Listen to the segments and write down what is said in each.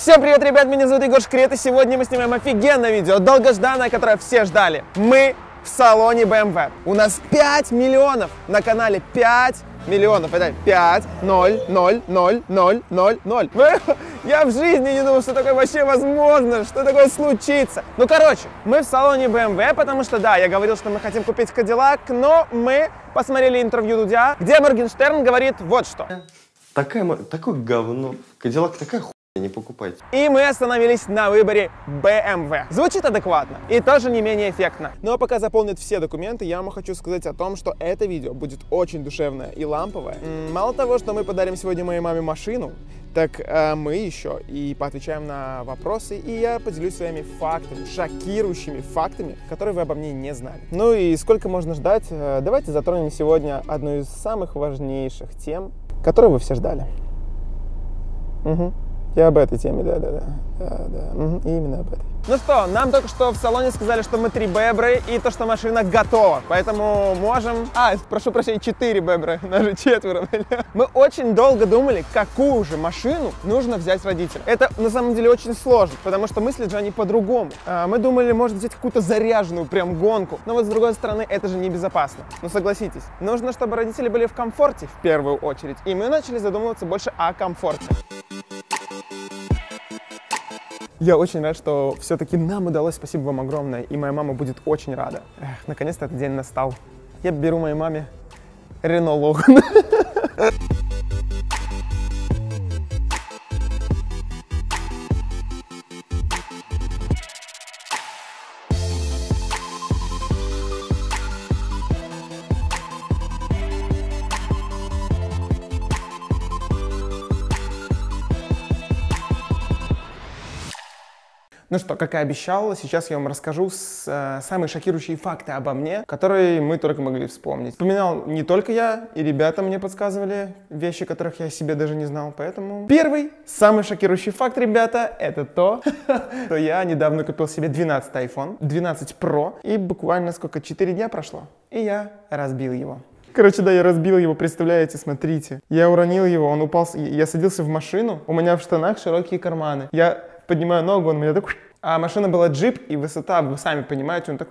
Всем привет, ребят, меня зовут Егор Шкрит, и сегодня мы снимаем офигенное видео, долгожданное, которое все ждали. Мы в салоне BMW. У нас 5 миллионов на канале, 5 миллионов. Это 5, 0, 0, 0, 0, 0, 0. Я в жизни не думал, что такое вообще возможно, что такое случится. Ну, короче, мы в салоне BMW, потому что, да, я говорил, что мы хотим купить Кадиллак, но мы посмотрели интервью Дудя, где Моргенштерн говорит вот что. Такое говно. Кадиллак такая хуйня. Не покупайте. И мы остановились на выборе BMW. Звучит адекватно и тоже не менее эффектно. Но пока заполнят все документы, я вам хочу сказать о том, что это видео будет очень душевное и ламповое. Мало того, что мы подарим сегодня моей маме машину, так мы еще и поотвечаем на вопросы, и я поделюсь своими фактами, шокирующими фактами, которые вы обо мне не знали. Ну и сколько можно ждать? Давайте затронем сегодня одну из самых важнейших тем, которые вы все ждали. Угу. Я об этой теме, да. Угу, именно об этой. Ну что, нам только что в салоне сказали, что мы 3 бебры и то, что машина готова. Поэтому можем... прошу прощения, 4 бебры, даже четверо. Мы очень долго думали, какую же машину нужно взять водителя. Это на самом деле очень сложно, потому что мыслят же они по-другому. Мы думали, может взять какую-то заряженную прям гонку. Но вот с другой стороны, это же небезопасно. Ну согласитесь, нужно, чтобы родители были в комфорте в первую очередь. И мы начали задумываться больше о комфорте. Я очень рад, что все-таки нам удалось, спасибо вам огромное, и моя мама будет очень рада. Наконец-то этот день настал. Я беру моей маме Рено Логан. Ну что, как и обещал, сейчас я вам расскажу самые шокирующие факты обо мне, которые мы только могли вспомнить. Вспоминал не только я, и ребята мне подсказывали вещи, которых я себе даже не знал, поэтому... Первый, самый шокирующий факт, ребята, это то, что я недавно купил себе 12 iPhone, 12 Pro, и буквально сколько, 4 дня прошло, и я разбил его. Короче, да, я разбил его, представляете, смотрите. Я уронил его, он упал, я садился в машину, у меня в штанах широкие карманы. Я... поднимаю ногу, он меня так... А машина была джип, и высота, вы сами понимаете, он так...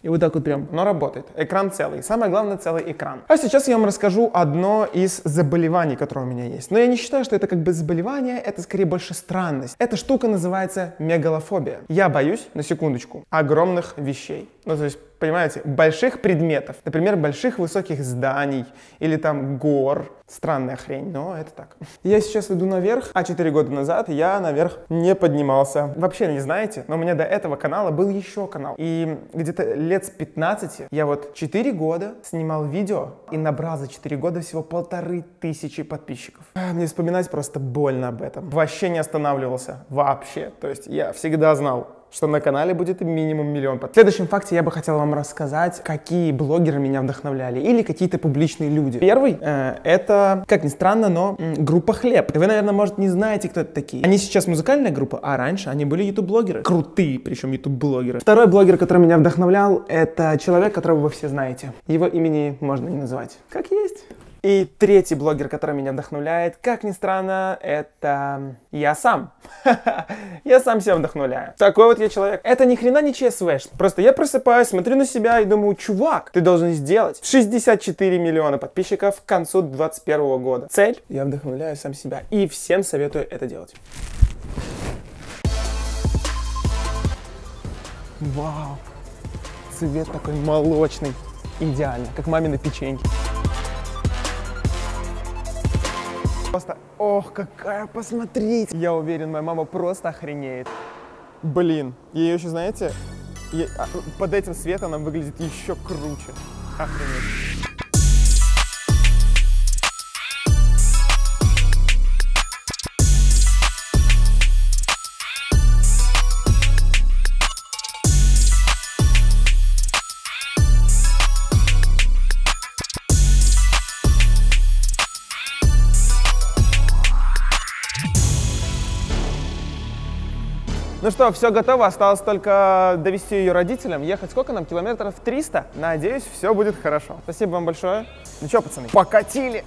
И вот так вот прям, но работает. Экран целый. Самое главное, целый экран. А сейчас я вам расскажу одно из заболеваний, которое у меня есть. Но я не считаю, что это как бы заболевание, это скорее больше странность. Эта штука называется мегалофобия. Я боюсь, на секундочку, огромных вещей. Ну, то есть, понимаете, больших предметов. Например, больших высоких зданий или там гор. Странная хрень, но это так. Я сейчас иду наверх, а 4 года назад я наверх не поднимался. Вообще не знаете, но у меня до этого канала был еще канал. И где-то лет с 15 я вот 4 года снимал видео и набрал за 4 года всего 1500 подписчиков. Мне вспоминать просто больно об этом. Вообще не останавливался. Вообще. То есть я всегда знал, что на канале будет минимум 1 миллион подписчиков. В следующем факте я бы хотел вам рассказать, какие блогеры меня вдохновляли или какие-то публичные люди. Первый, это, как ни странно, но группа Хлеб. Вы, наверное, может, не знаете, кто это такие. Они сейчас музыкальная группа, а раньше они были ютуб-блогеры. Крутые, причем ютуб-блогеры. Второй блогер, который меня вдохновлял, это человек, которого вы все знаете. Его имени можно не называть. Как есть. И третий блогер, который меня вдохновляет, как ни странно, это я сам. Я сам себя вдохновляю. Такой вот я человек. Это ни хрена не ЧСВ. Просто я просыпаюсь, смотрю на себя и думаю, чувак, ты должен сделать 64 миллиона подписчиков к концу 2021 года. Цель? Я вдохновляю сам себя. И всем советую это делать. Вау. Цвет такой молочный. Идеально, как мамины печеньки. Просто, ох, какая, посмотрите! Я уверен, моя мама просто охренеет. Блин, ее еще, знаете, под этим светом она выглядит еще круче. Охренеть. Ну что, все готово, осталось только довести ее родителям. Ехать сколько нам? Километров 300? Надеюсь, все будет хорошо. Спасибо вам большое. Ну что, пацаны, покатили!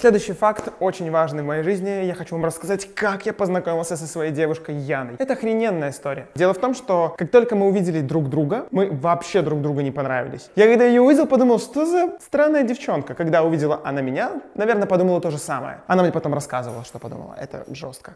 Следующий факт, очень важный в моей жизни, я хочу вам рассказать, как я познакомился со своей девушкой Яной. Это охрененная история. Дело в том, что как только мы увидели друг друга, мы вообще друг другу не понравились. Я когда ее увидел, подумал, что за странная девчонка. Когда увидела она меня, наверное, подумала то же самое. Она мне потом рассказывала, что подумала. Это жестко.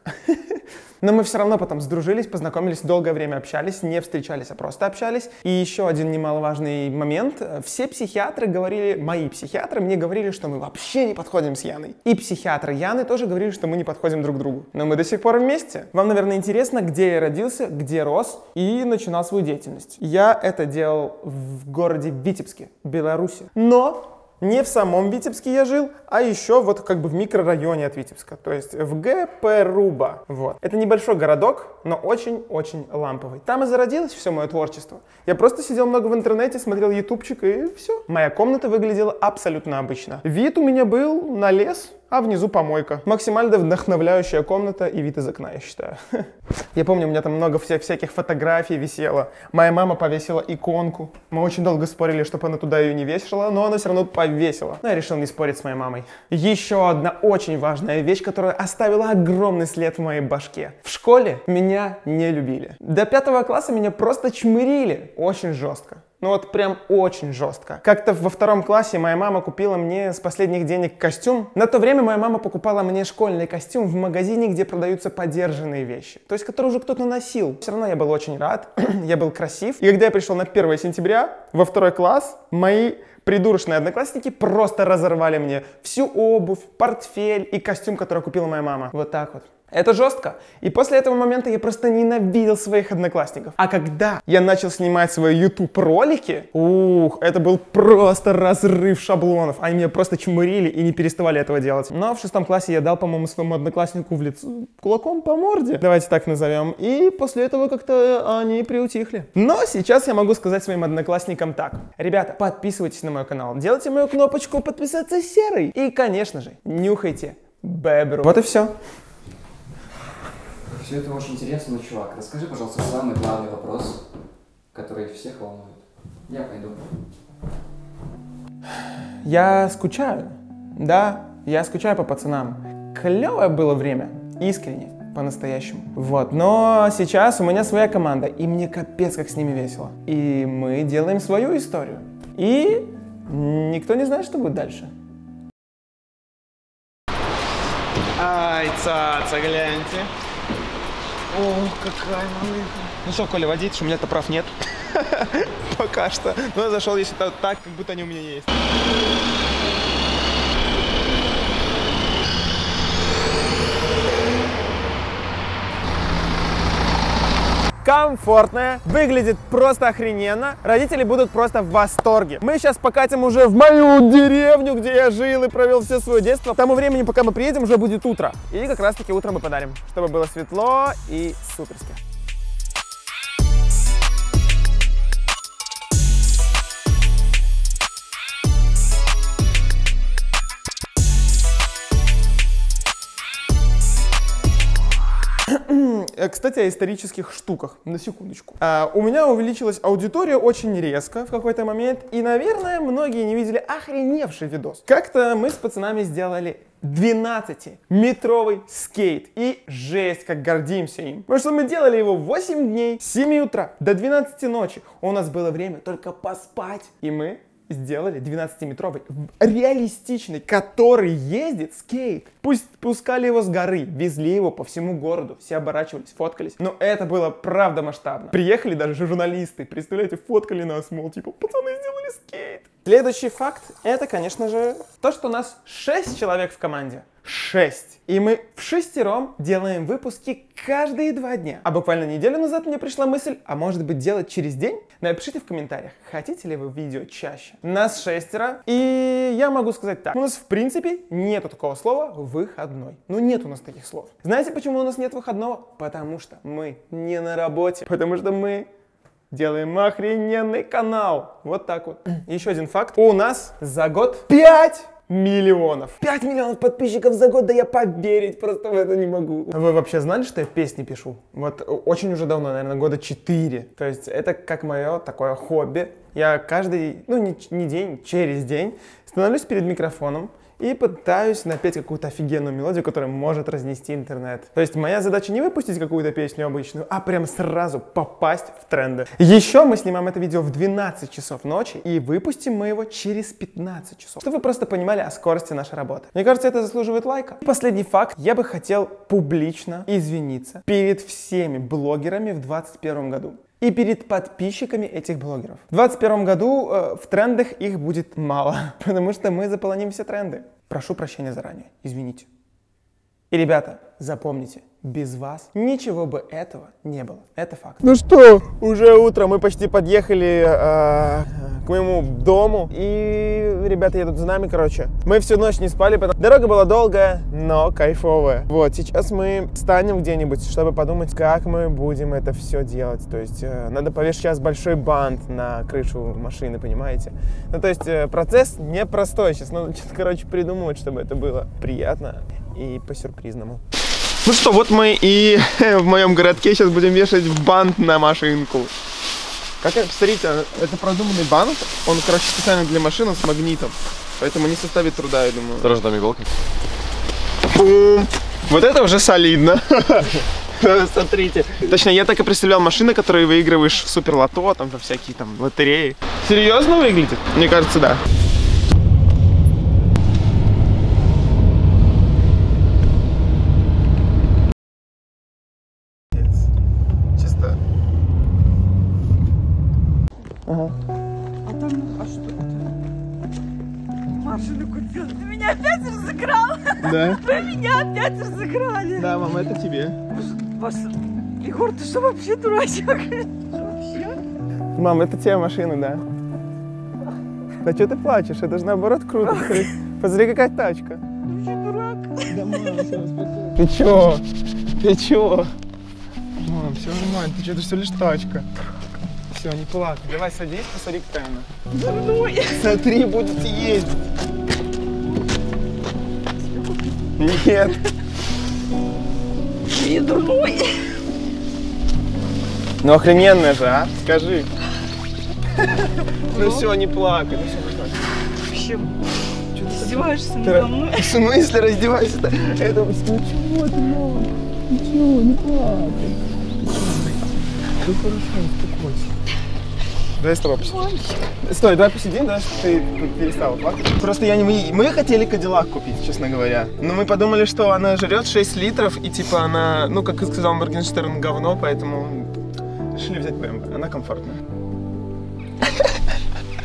Но мы все равно потом сдружились, познакомились, долгое время общались, не встречались, а просто общались. И еще один немаловажный момент. Все психиатры говорили, мои психиатры мне говорили, что мы вообще не подходим с Яной. И психиатры Яны тоже говорили, что мы не подходим друг другу. Но мы до сих пор вместе. Вам, наверное, интересно, где я родился, где рос и начинал свою деятельность. Я это делал в городе Витебске, Беларуси. Но не в самом Витебске я жил, а еще вот как бы в микрорайоне от Витебска, то есть в ГП Руба. Вот. Это небольшой городок, но очень-очень ламповый. Там и зародилось все мое творчество. Я просто сидел много в интернете, смотрел ютубчик и все. Моя комната выглядела абсолютно обычно. Вид у меня был на лес, а внизу помойка. Максимально вдохновляющая комната и вид из окна, я считаю. Я помню, у меня там много всяких фотографий висело. Моя мама повесила иконку. Мы очень долго спорили, чтобы она туда ее не вешала, но она все равно повесила. Но я решил не спорить с моей мамой. Еще одна очень важная вещь, которая оставила огромный след в моей башке. В школе меня не любили. До 5 класса меня просто чмырили. Очень жестко. Ну вот прям очень жестко. Как-то во 2 классе моя мама купила мне с последних денег костюм. На то время моя мама покупала мне школьный костюм в магазине, где продаются подержанные вещи. То есть, которые уже кто-то носил. Все равно я был очень рад, я был красив. И когда я пришел на 1 сентября, во 2 класс, мои придурочные одноклассники просто разорвали мне всю обувь, портфель и костюм, который купила моя мама. Вот так вот. Это жестко. И после этого момента я просто ненавидел своих одноклассников. А когда я начал снимать свои YouTube-ролики, это был просто разрыв шаблонов. Они меня просто чмырили и не переставали этого делать. Но в 6 классе я дал, по-моему, своему однокласснику в лицо кулаком по морде. Давайте так назовем. И после этого как-то они приутихли. Но сейчас я могу сказать своим одноклассникам так. Ребята, подписывайтесь на мой канал. Делайте мою кнопочку подписаться серой. И, конечно же, нюхайте бебру. Вот и все. Все это очень интересно, но, чувак, расскажи, пожалуйста, самый главный вопрос, который всех волнует. Я пойду. Я скучаю. Да, я скучаю по пацанам. Клевое было время. Искренне. По-настоящему. Вот. Но сейчас у меня своя команда, и мне капец как с ними весело. И мы делаем свою историю. И никто не знает, что будет дальше. Ай, цаца, гляньте. О, какая малыха. Ну что, Коля, водить, что у меня-то прав нет. Пока что. Но я зашел, если так, как будто они у меня есть. Комфортная, выглядит просто охрененно, родители будут просто в восторге. Мы сейчас покатим уже в мою деревню, где я жил и провел все свое детство. К тому времени, пока мы приедем, уже будет утро. И как раз таки утро мы подарим, чтобы было светло и суперски. Кстати, о исторических штуках, на секундочку. У меня увеличилась аудитория очень резко в какой-то момент, и, наверное, многие не видели охреневший видос. Как-то мы с пацанами сделали 12-метровый скейт. И жесть, как гордимся им. Потому что мы делали его 8 дней, с 7 утра до 12 ночи. У нас было время только поспать, и мы сделали 12-метровый, реалистичный, который ездит скейт. Пусть пускали его с горы, везли его по всему городу, все оборачивались, фоткались. Но это было правда масштабно. Приехали даже журналисты, представляете, фоткали нас, мол, типа, пацаны сделали скейт. Следующий факт, это, конечно же, то, что у нас 6 человек в команде. 6. И мы вшестером делаем выпуски каждые 2 дня. А буквально неделю назад мне пришла мысль, а может быть делать через день? Напишите в комментариях, хотите ли вы видео чаще. Нас 6, и я могу сказать так. У нас в принципе нету такого слова «выходной». Ну нет у нас таких слов. Знаете, почему у нас нет выходного? Потому что мы не на работе. Потому что мы делаем охрененный канал. Вот так вот. Еще один факт. У нас за год 5 миллионов. 5 миллионов подписчиков за год, да я поверить просто в это не могу. Вы вообще знали, что я песни пишу? Вот очень уже давно, наверное, года 4. То есть это как мое такое хобби. Я каждый, ну не день, через день становлюсь перед микрофоном и пытаюсь напеть какую-то офигенную мелодию, которая может разнести интернет. То есть моя задача не выпустить какую-то песню обычную, а прям сразу попасть в тренды. Еще мы снимаем это видео в 12 часов ночи и выпустим мы его через 15 часов, чтобы вы просто понимали о скорости нашей работы. Мне кажется, это заслуживает лайка. И последний факт. Я бы хотел публично извиниться перед всеми блогерами в 2021 году. И перед подписчиками этих блогеров. В 2021 году в трендах их будет мало, потому что мы заполоним все тренды. Прошу прощения заранее, извините. И, ребята, запомните, без вас ничего бы этого не было. Это факт. Ну что, уже утро, мы почти подъехали к моему дому. И ребята едут за нами, короче. Мы всю ночь не спали, потому... Дорога была долгая, но кайфовая. Вот, сейчас мы встанем где-нибудь, чтобы подумать, как мы будем это все делать. То есть, надо повесить сейчас большой бант на крышу машины, понимаете? Ну, то есть, процесс непростой. Сейчас надо что-то, короче, придумывать, чтобы это было приятно и по-сюрпризному. Ну что, вот мы и в моем городке сейчас будем вешать бант на машинку. Как это, смотрите, это продуманный бант, он, короче, специально для машины с магнитом, поэтому не составит труда, я думаю. Дороже там иголка. Бум! Вот это уже солидно. Смотрите. Точнее, я так и представлял машины, которые выигрываешь в суперлото, там всякие там лотереи. Серьезно выглядит? Мне кажется, да. Ага. А там, а что это? Машину купила. Ты меня опять разыграл? Да. Ты меня опять разыграли. Да, мама, это тебе. Егор, ты что вообще дурачок? Вообще? Мам, это тебе машина, да. Да что ты плачешь? Это же наоборот круто. Посмотри, какая тачка. Ты че, дурак? Да, мама, все успокойся. Ты че? Ты че? Мам, все нормально, ты че, это всего лишь тачка. Все, не плакай. Давай садись, посмотри, какая она. Дурной. Смотри, будете ездить. Нет. Не дурной. Ну охрененная же, а? Скажи. Ну все, не плакай. В общем, что ты раздеваешься надо мной? В смысле раздеваешься? Это ничего, ты, мама. Ничего, не плакай. Ну хорошо, успокойся. Давай с тобой посидим. Стой, давай посидим, да, что ты перестала плакать. Просто я не... Мы хотели Кадиллак купить, честно говоря. Но мы подумали, что она жрет 6 литров, и типа она, ну, как и сказал Моргенштерн, говно, поэтому решили взять BMW. Она комфортная.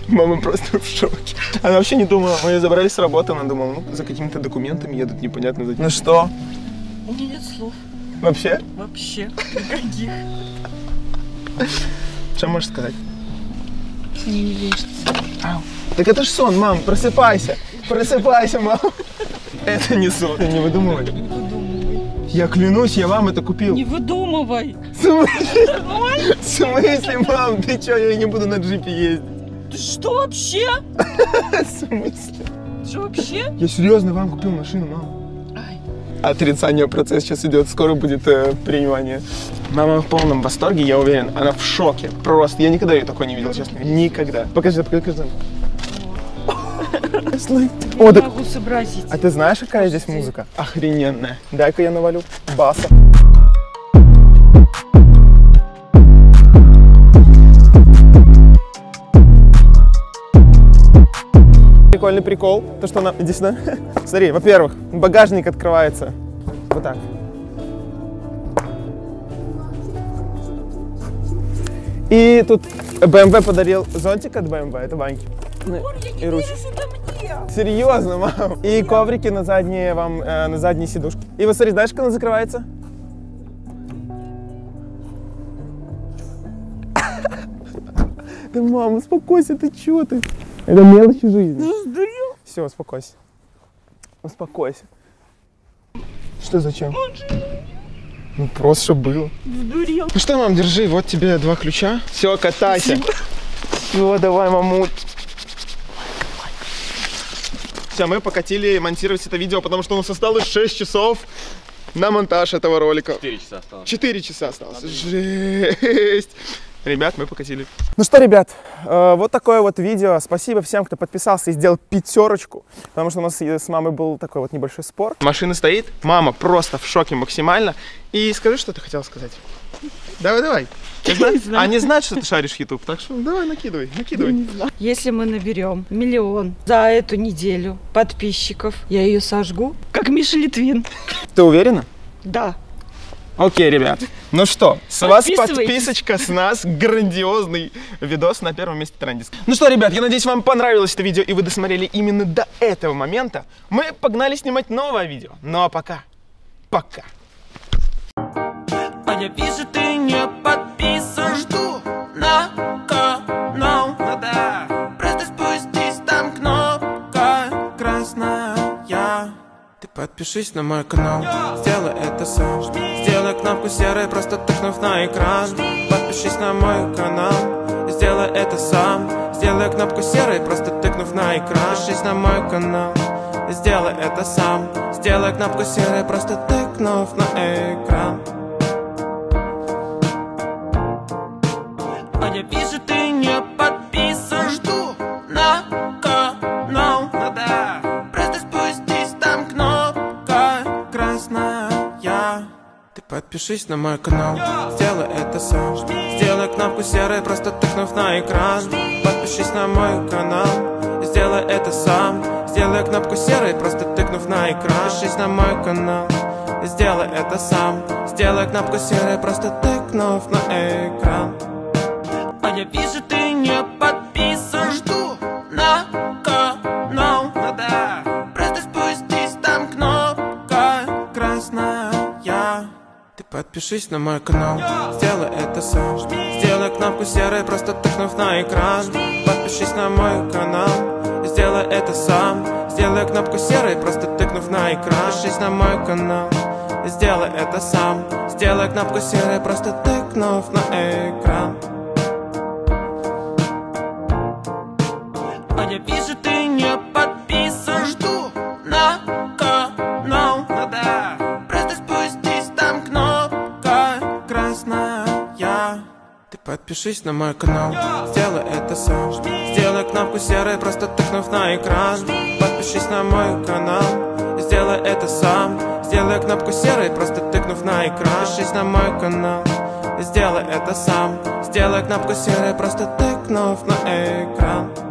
Мама просто в шоке. Она вообще не думала. Мы ее забрали с работы, она думала, ну, за какими-то документами едут, непонятно за... Ну что? У меня нет слов. Вообще? Вообще. Никаких. Что можешь сказать? Мне не верится. Ау. Так это ж сон, мам, просыпайся. Просыпайся, мам. Это не сон. Ты не выдумывай. Выдумывай. Я клянусь, я вам это купил. Не выдумывай. В смысле? В смысле, мам? Ты что, я не буду на джипе ездить? Ты что вообще? В смысле? Ты что вообще? Я серьезно вам купил машину, мам. Отрицание процесс сейчас идет, скоро будет принимание. Мама в полном восторге, я уверен, она в шоке. Просто, я никогда ее такой не видел, честно. Никогда. Покажи, покажи. О, так... могу сообразить. А ты знаешь, какая здесь музыка? Охрененная. Дай-ка я навалю баса. Прикольный прикол, то что она, иди сюда, смотри, во-первых, багажник открывается, вот так, и тут BMW подарил зонтик от BMW, это банки, и ручки, серьезно, мам, и коврики на задние вам, на задние сидушки, и вот смотри, знаешь, как она закрывается? Да, мам, успокойся, ты чего ты? Это мелочи жизни. Все, успокойся. Успокойся. Что, зачем? Ну, просто чтобы было. Сдурел. Ну что, мам, держи, вот тебе 2 ключа. Все, катайся. Спасибо. Все, давай, мамут. Все, мы покатили монтировать это видео, потому что у нас осталось 6 часов на монтаж этого ролика. 4 часа осталось. 4 часа осталось. Жесть. ребят, мы покатили. Ну что, ребят, вот такое вот видео. Спасибо всем, кто подписался и сделал пятерочку, потому что у нас с мамой был такой вот небольшой спор. Машина стоит, мама просто в шоке максимально. И скажи, что ты хотел сказать. Давай. Они знают, что ты шаришь YouTube, так что давай, накидывай. Если мы наберем 1 миллион за эту неделю подписчиков, я ее сожгу, как Миша Литвин. Ты уверена? Да. Окей, ребят. Ну что, с вас подписочка, с нас грандиозный видос на первом месте трендинга. Ну что, ребят, я надеюсь, вам понравилось это видео и вы досмотрели именно до этого момента. Мы погнали снимать новое видео. Ну а пока. Аня пишет, ты не подписан, жду на канал. Ну да, просто спустись, там кнопка красная. Ты подпишись на мой канал, сделай это сам. Сделай кнопку серой, просто тыкнув на экран. Подпишись на мой канал, сделай это сам. Сделай кнопку серой, просто тыкнув на экран. Подпишись на мой канал, сделай это сам. Сделай кнопку серой, просто тыкнув на экран. Аня пишет, ты не подписан, жду на канал. Ну да, просто спустись, там кнопка красная. Ты подпишись на мой канал, сделай это сам. Сделай кнопку серой, просто тыкнув на экран. Подпишись на мой канал, сделай это сам. Сделай кнопку серой, просто тыкнув на экран. Подпишись на мой канал, сделай это сам. Сделай кнопку серой, просто тыкнув на экран. Аня пишет, ты не подписан, жду на канал. Ну да, просто спустись, там кнопка красная. Ты подпишись на мой канал, сделай это сам. Сделай кнопку серой, просто тыкнув на экран. Подпишись на мой канал, сделай это сам. Сделай кнопку серой, просто тыкнув на экран. Подпишись на мой канал, сделай это сам. Сделай кнопку серой, просто тыкнув на экран. Аня пишет, ты не подписан, жду на канал. Ну да, просто спустись, там кнопка красная. Ты подпишись на мой канал, сделай это сам. Сделай кнопку серой, просто тыкнув на экран. Подпишись на мой канал, сделай это сам. Сделай кнопку серой, просто тыкнув на экран. Подпишись на мой канал, сделай это сам. Сделай кнопку серой, просто тыкнув на экран.